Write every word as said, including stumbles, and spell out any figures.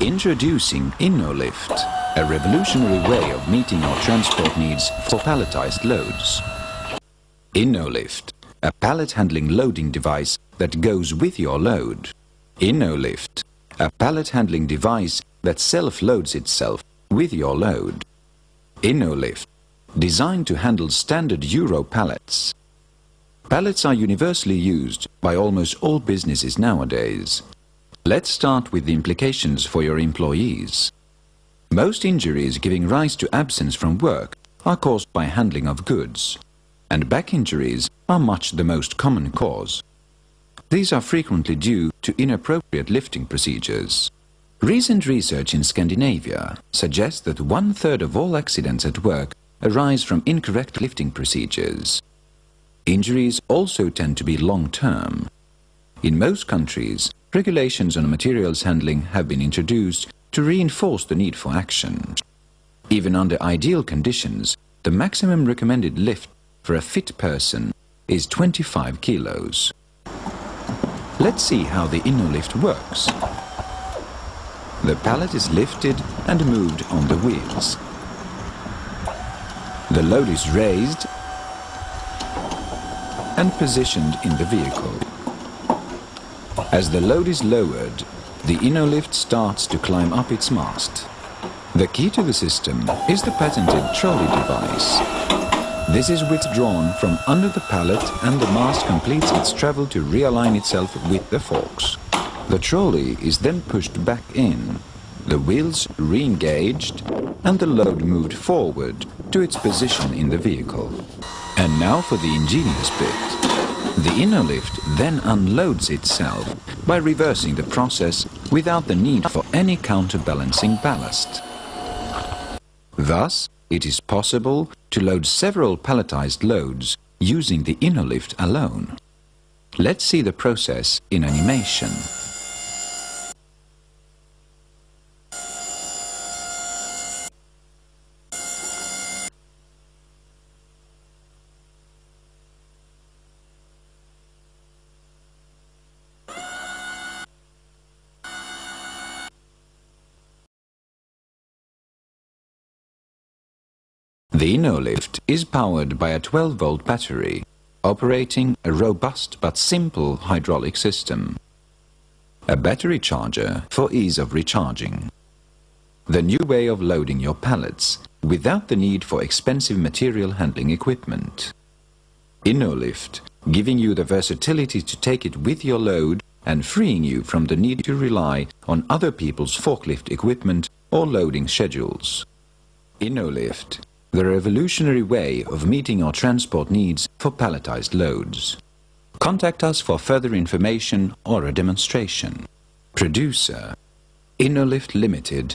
Introducing InnoLift, a revolutionary way of meeting our transport needs for palletized loads. InnoLift, a pallet handling loading device that goes with your load. InnoLift, a pallet handling device that self-loads itself with your load. InnoLift, designed to handle standard Euro pallets. Pallets are universally used by almost all businesses nowadays. Let's start with the implications for your employees. Most injuries giving rise to absence from work are caused by handling of goods, and back injuries are much the most common cause. These are frequently due to inappropriate lifting procedures. Recent research in Scandinavia suggests that one-third of all accidents at work arise from incorrect lifting procedures. Injuries also tend to be long-term. In most countries, regulations on materials handling have been introduced to reinforce the need for action. Even under ideal conditions, the maximum recommended lift for a fit person is twenty-five kilos. Let's see how the InnoLift works. The pallet is lifted and moved on the wheels. The load is raised and positioned in the vehicle. As the load is lowered, the InnoLift starts to climb up its mast. The key to the system is the patented trolley device. This is withdrawn from under the pallet and the mast completes its travel to realign itself with the forks. The trolley is then pushed back in, the wheels re-engaged and the load moved forward to its position in the vehicle. And now for the ingenious bit. The InnoLift then unloads itself by reversing the process without the need for any counterbalancing ballast. Thus, it is possible to load several palletized loads using the InnoLift alone. Let's see the process in animation. The InnoLift is powered by a twelve volt battery, operating a robust but simple hydraulic system. A battery charger for ease of recharging. The new way of loading your pallets, without the need for expensive material handling equipment. InnoLift, giving you the versatility to take it with your load and freeing you from the need to rely on other people's forklift equipment or loading schedules. InnoLift, the revolutionary way of meeting our transport needs for palletized loads. Contact us for further information or a demonstration. Producer, InnoLift Limited.